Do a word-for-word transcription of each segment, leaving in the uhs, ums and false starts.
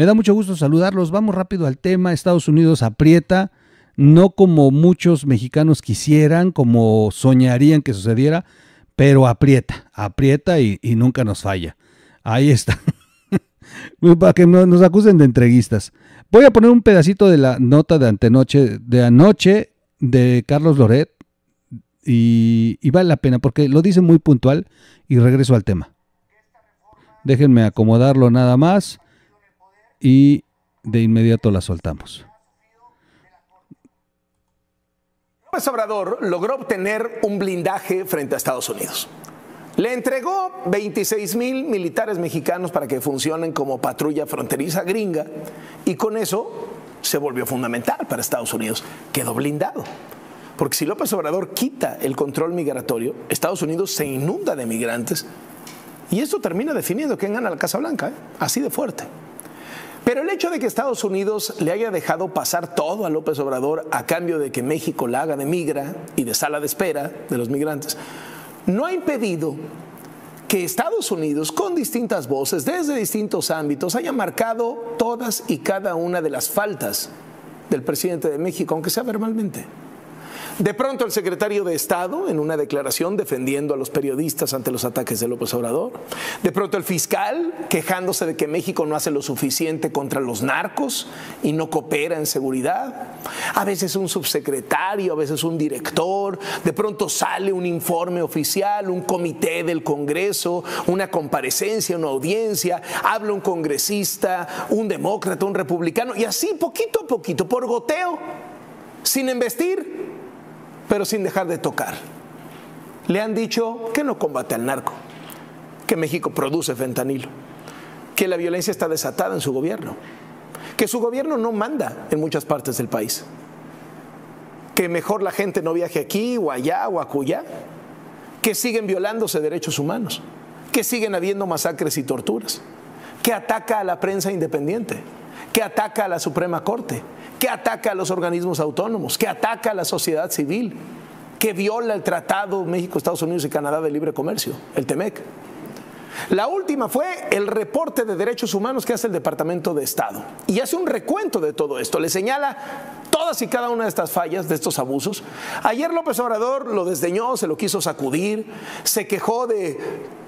Me da mucho gusto saludarlos. Vamos rápido al tema. Estados Unidos aprieta, no como muchos mexicanos quisieran, como soñarían que sucediera, pero aprieta, aprieta y, y nunca nos falla. Ahí está. Para que no nos acusen de entreguistas. Voy a poner un pedacito de la nota de antenoche, de anoche, de Carlos Loret, y, y vale la pena porque lo dice muy puntual y regreso al tema. Déjenme acomodarlo nada más y de inmediato la soltamos. López Obrador logró obtener un blindaje frente a Estados Unidos. Le entregó veintiséis mil militares mexicanos para que funcionen como patrulla fronteriza gringa y con eso se volvió fundamental para Estados Unidos. Quedó blindado. Porque si López Obrador quita el control migratorio, Estados Unidos se inunda de migrantes y esto termina definiendo quién gana la Casa Blanca, ¿eh? Así de fuerte. Pero el hecho de que Estados Unidos le haya dejado pasar todo a López Obrador a cambio de que México la haga de migra y de sala de espera de los migrantes, no ha impedido que Estados Unidos, con distintas voces, desde distintos ámbitos, haya marcado todas y cada una de las faltas del presidente de México, aunque sea verbalmente. De pronto el secretario de Estado, en una declaración defendiendo a los periodistas ante los ataques de López Obrador. De pronto el fiscal, quejándose de que México no hace lo suficiente contra los narcos y no coopera en seguridad. A veces un subsecretario, a veces un director. De pronto sale un informe oficial, un comité del Congreso, una comparecencia, una audiencia. Habla un congresista, un demócrata, un republicano. Y así, poquito a poquito, por goteo, sin investir, pero sin dejar de tocar. Le han dicho que no combate al narco, que México produce fentanilo, que la violencia está desatada en su gobierno, que su gobierno no manda en muchas partes del país, que mejor la gente no viaje aquí o allá o acullá, que siguen violándose derechos humanos, que siguen habiendo masacres y torturas, que ataca a la prensa independiente, que ataca a la Suprema Corte, que ataca a los organismos autónomos, que ataca a la sociedad civil, que viola el Tratado México-Estados Unidos y Canadá de Libre Comercio, el T M E C. La última fue el reporte de derechos humanos que hace el Departamento de Estado. Y hace un recuento de todo esto, le señala todas y cada una de estas fallas, de estos abusos. Ayer López Obrador lo desdeñó, se lo quiso sacudir, se quejó de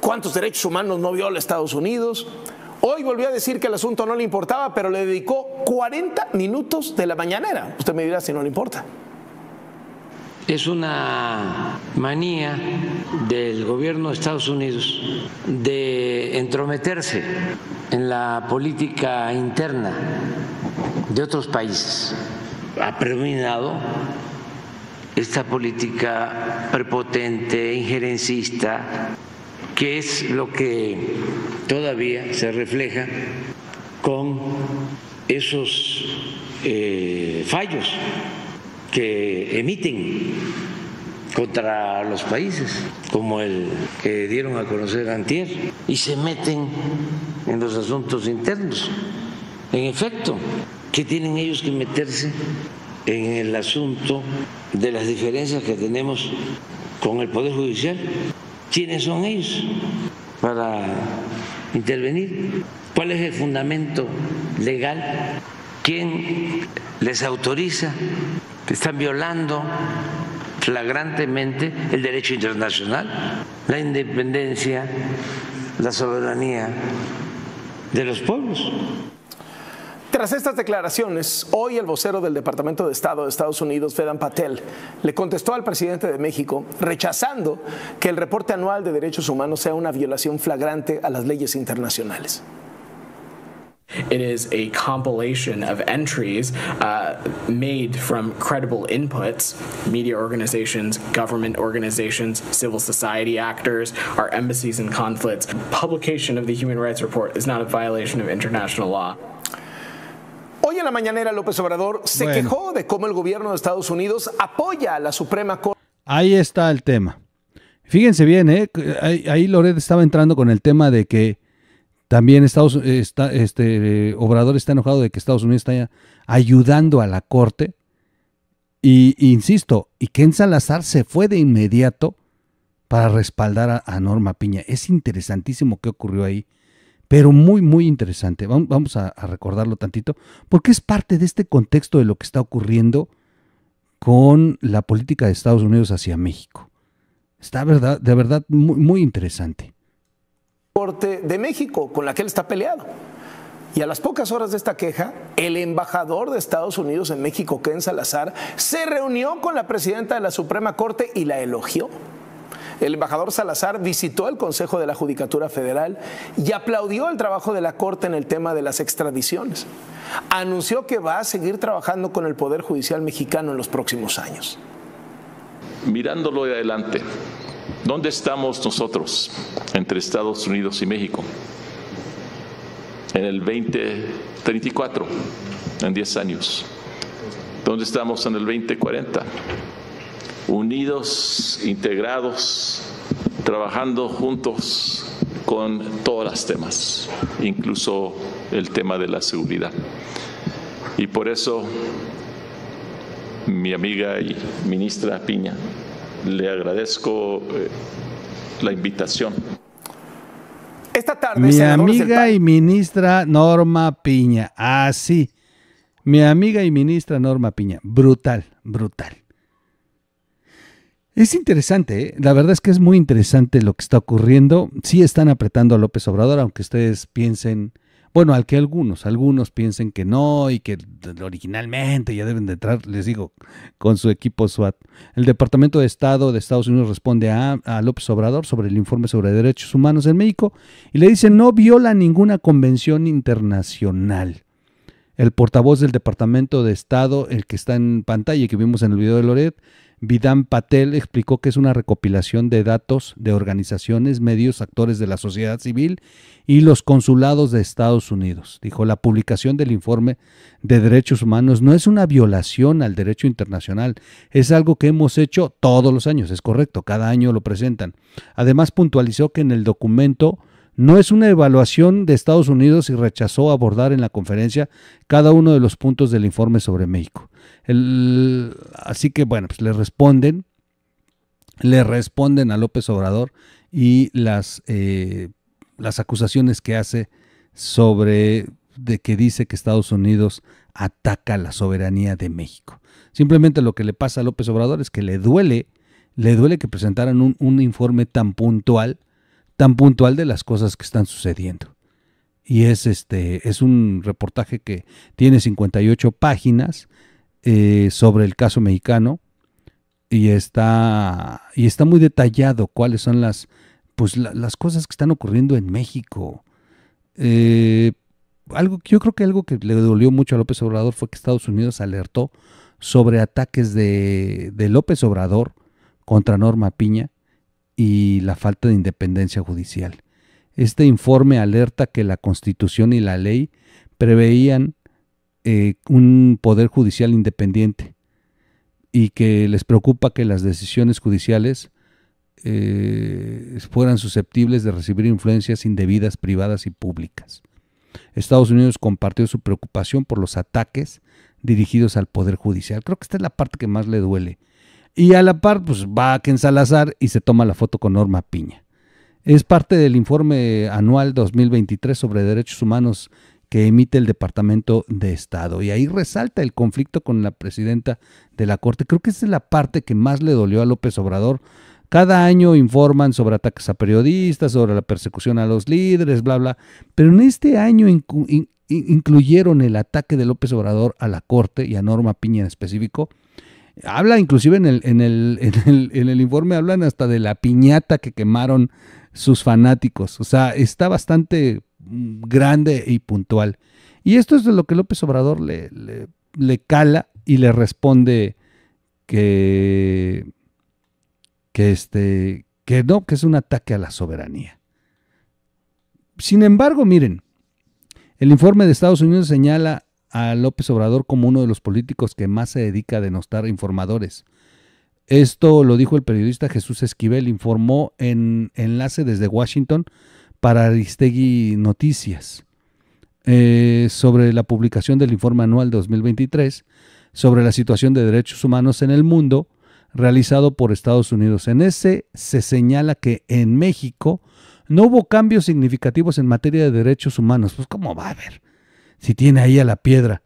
cuántos derechos humanos no viola Estados Unidos. Hoy volvió a decir que el asunto no le importaba, pero le dedicó cuarenta minutos de la mañanera. Usted me dirá si no le importa. Es una manía del gobierno de Estados Unidos de entrometerse en la política interna de otros países. Ha predominado esta política prepotente, injerencista, que es lo que todavía se refleja con esos eh, fallos que emiten contra los países, como el que dieron a conocer antier, y se meten en los asuntos internos. En efecto, ¿qué tienen ellos que meterse en el asunto de las diferencias que tenemos con el Poder Judicial? ¿Quiénes son ellos para intervenir? ¿Cuál es el fundamento legal? ¿Quién les autoriza? Están violando flagrantemente el derecho internacional, la independencia, la soberanía de los pueblos. Tras estas declaraciones, hoy el vocero del Departamento de Estado de Estados Unidos, Vedant Patel, le contestó al presidente de México rechazando que el reporte anual de derechos humanos sea una violación flagrante a las leyes internacionales. It is a compilation of entries uh, made from credible inputs, media organizations, government organizations, civil society actors, our embassies in conflicts. Publication of the Human Rights Report is not a violation of international law. Hoy en la mañanera López Obrador se bueno. quejó de cómo el gobierno de Estados Unidos apoya a la Suprema Corte. Ahí está el tema. Fíjense bien, ¿eh? ahí, ahí Loret estaba entrando con el tema de que también Estados, está, este, Obrador está enojado de que Estados Unidos está ayudando a la Corte. Y insisto, y Ken Salazar se fue de inmediato para respaldar a, a Norma Piña. Es interesantísimo qué ocurrió ahí. pero muy, muy interesante. Vamos a, a recordarlo tantito, porque es parte de este contexto de lo que está ocurriendo con la política de Estados Unidos hacia México. Está verdad, de verdad muy, muy interesante. Corte de México, con la que él está peleado. Y a las pocas horas de esta queja, el embajador de Estados Unidos en México, Ken Salazar, se reunió con la presidenta de la Suprema Corte y la elogió. El embajador Salazar visitó el Consejo de la Judicatura Federal y aplaudió el trabajo de la Corte en el tema de las extradiciones. Anunció que va a seguir trabajando con el Poder Judicial mexicano en los próximos años. Mirándolo de adelante, ¿dónde estamos nosotros entre Estados Unidos y México? En el veinte treinta y cuatro, en diez años. ¿Dónde estamos en el veinte cuarenta? Unidos, integrados, trabajando juntos con todos los temas, incluso el tema de la seguridad. Y por eso mi amiga y ministra Piña, le agradezco la invitación. Esta tarde, mi amiga y ministra Norma Piña, así, ah, mi amiga y ministra Norma Piña, brutal, brutal. Es interesante, ¿eh? La verdad es que es muy interesante lo que está ocurriendo. Sí están apretando a López Obrador, aunque ustedes piensen, bueno, al que algunos, algunos piensen que no y que originalmente ya deben de entrar, les digo, con su equipo SWAT. El Departamento de Estado de Estados Unidos responde a, a López Obrador sobre el informe sobre derechos humanos en México y le dice no viola ninguna convención internacional. El portavoz del Departamento de Estado, el que está en pantalla y que vimos en el video de Loret, Vedant Patel, explicó que es una recopilación de datos de organizaciones, medios, actores de la sociedad civil y los consulados de Estados Unidos. Dijo, la publicación del informe de derechos humanos no es una violación al derecho internacional, es algo que hemos hecho todos los años, es correcto, cada año lo presentan. Además puntualizó que en el documento no es una evaluación de Estados Unidos y rechazó abordar en la conferencia cada uno de los puntos del informe sobre México. El, así que, bueno, pues le responden, le responden a López Obrador y las, eh, las acusaciones que hace sobre de que dice que Estados Unidos ataca la soberanía de México. Simplemente lo que le pasa a López Obrador es que le duele, le duele que presentaran un, un informe tan puntual tan puntual de las cosas que están sucediendo. Y es, este, es un reportaje que tiene cincuenta y ocho páginas eh, sobre el caso mexicano y está, y está muy detallado cuáles son las, pues, la, las cosas que están ocurriendo en México. Eh, algo, yo creo que algo que le dolió mucho a López Obrador fue que Estados Unidos alertó sobre ataques de, de López Obrador contra Norma Piña y la falta de independencia judicial. Este informe alerta que la Constitución y la ley preveían eh, un poder judicial independiente y que les preocupa que las decisiones judiciales eh, fueran susceptibles de recibir influencias indebidas, privadas y públicas. Estados Unidos compartió su preocupación por los ataques dirigidos al poder judicial. Creo que esta es la parte que más le duele. Y a la par, pues va Ken Salazar y se toma la foto con Norma Piña. Es parte del informe anual dos mil veintitrés sobre derechos humanos que emite el Departamento de Estado. Y ahí resalta el conflicto con la presidenta de la Corte. Creo que esa es la parte que más le dolió a López Obrador. Cada año informan sobre ataques a periodistas, sobre la persecución a los líderes, bla, bla. Pero en este año incluyeron el ataque de López Obrador a la Corte y a Norma Piña en específico. Habla inclusive en el, en, el, en, el, en el informe, hablan hasta de la piñata que quemaron sus fanáticos. O sea, está bastante grande y puntual. Y esto es de lo que López Obrador le, le, le cala y le responde que, que, este, que no, que es un ataque a la soberanía. Sin embargo, miren, el informe de Estados Unidos señala a López Obrador como uno de los políticos que más se dedica a denostar informadores. Esto lo dijo el periodista Jesús Esquivel, informó en enlace desde Washington para Aristegui Noticias eh, sobre la publicación del informe anual dos mil veintitrés sobre la situación de derechos humanos en el mundo realizado por Estados Unidos. En ese se señala que en México No hubo cambios significativos en materia de derechos humanos. Pues ¿cómo va a haber? Si tiene ahí a la piedra.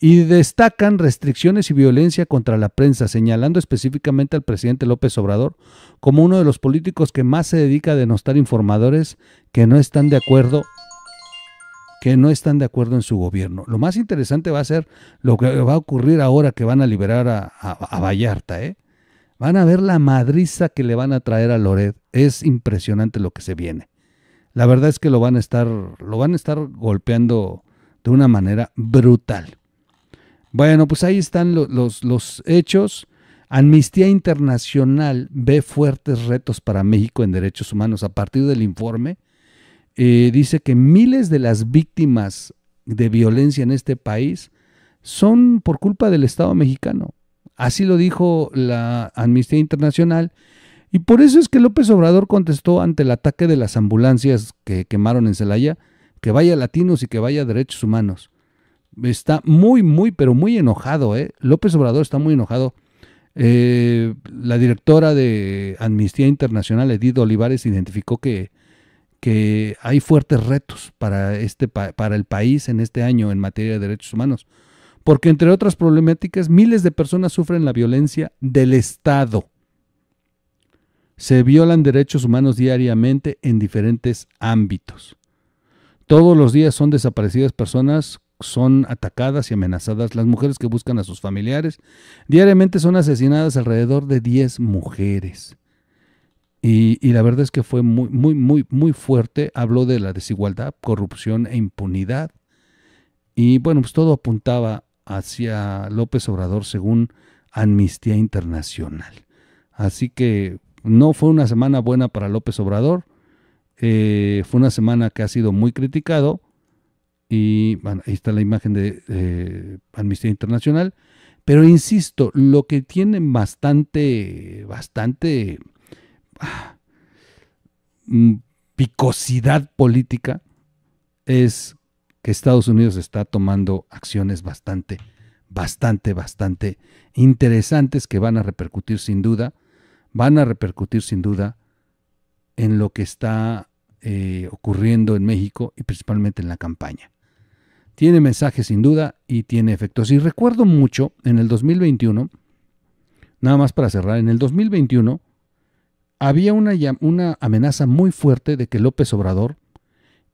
Y destacan restricciones y violencia contra la prensa, señalando específicamente al presidente López Obrador como uno de los políticos que más se dedica a denostar informadores que no están de acuerdo, que no están de acuerdo en su gobierno. Lo más interesante va a ser lo que va a ocurrir ahora que van a liberar a, a, a Vallarta, ¿eh? Van a ver la madriza que le van a traer a Loret. Es impresionante lo que se viene. La verdad es que lo van a estar, lo van a estar golpeando de una manera brutal. Bueno, pues ahí están los, los, los hechos. Amnistía Internacional ve fuertes retos para México en derechos humanos. A partir del informe, eh, dice que miles de las víctimas de violencia en este país son por culpa del Estado mexicano. Así lo dijo la Amnistía Internacional. Y por eso es que López Obrador contestó ante el ataque de las ambulancias que quemaron en Celaya, que vaya latinos y que vaya derechos humanos. Está muy, muy, pero muy enojado, ¿eh? López Obrador está muy enojado. Eh, la directora de Amnistía Internacional, Edith Olivares, identificó que, que hay fuertes retos para, este, para el país en este año en materia de derechos humanos, porque entre otras problemáticas, miles de personas sufren la violencia del Estado. Se violan derechos humanos diariamente en diferentes ámbitos. Todos los días son desaparecidas personas, son atacadas y amenazadas las mujeres que buscan a sus familiares. Diariamente son asesinadas alrededor de diez mujeres. Y, y la verdad es que fue muy, muy, muy, muy fuerte. Habló de la desigualdad, corrupción e impunidad. Y bueno, pues todo apuntaba hacia López Obrador según Amnistía Internacional. Así que no fue una semana buena para López Obrador. Eh, fue una semana que ha sido muy criticado. Y bueno, ahí está la imagen de eh, Amnistía Internacional, pero insisto, lo que tienen bastante, bastante ah, picosidad política es que Estados Unidos está tomando acciones bastante, bastante, bastante interesantes que van a repercutir sin duda, van a repercutir sin duda en lo que está eh, ocurriendo en México y principalmente en la campaña. Tiene mensaje sin duda y tiene efectos. Y recuerdo mucho en el dos mil veintiuno, nada más para cerrar, en el dos mil veintiuno había una, una amenaza muy fuerte de que López Obrador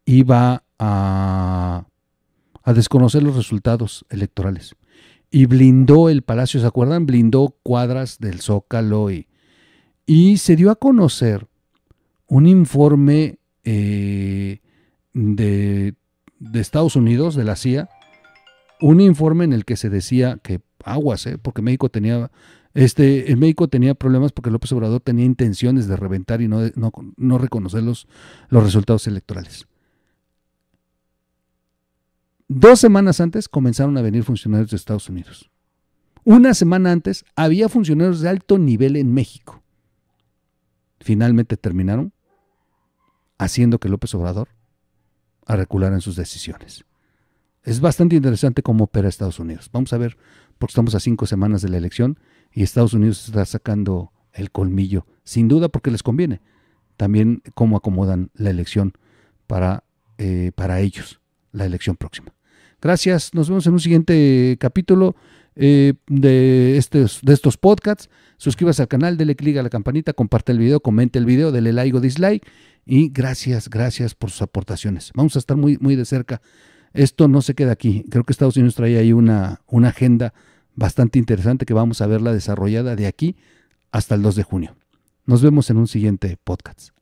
iba a, a desconocer los resultados electorales. Y blindó el Palacio, ¿se acuerdan? Blindó cuadras del Zócalo y, y se dio a conocer un informe eh, de... de Estados Unidos, de la C I A, un informe en el que se decía que aguas, ¿eh? porque México tenía este en México tenía problemas porque López Obrador tenía intenciones de reventar y no, no, no reconocer los, los resultados electorales. Dos semanas antes comenzaron a venir funcionarios de Estados Unidos. Una semana antes había funcionarios de alto nivel en México. Finalmente terminaron haciendo que López Obrador a recular en sus decisiones. Es bastante interesante cómo opera Estados Unidos. Vamos a ver, porque estamos a cinco semanas de la elección y Estados Unidos está sacando el colmillo, sin duda porque les conviene también cómo acomodan la elección para, eh, para ellos, la elección próxima. Gracias, nos vemos en un siguiente capítulo eh, de, estos, de estos podcasts. Suscríbase al canal, dele clic a la campanita, comparte el video, comente el video, dele like o dislike. Y gracias, gracias por sus aportaciones. Vamos a estar muy, muy de cerca. Esto no se queda aquí. Creo que Estados Unidos trae ahí una, una agenda bastante interesante que vamos a verla desarrollada de aquí hasta el dos de junio. Nos vemos en un siguiente podcast.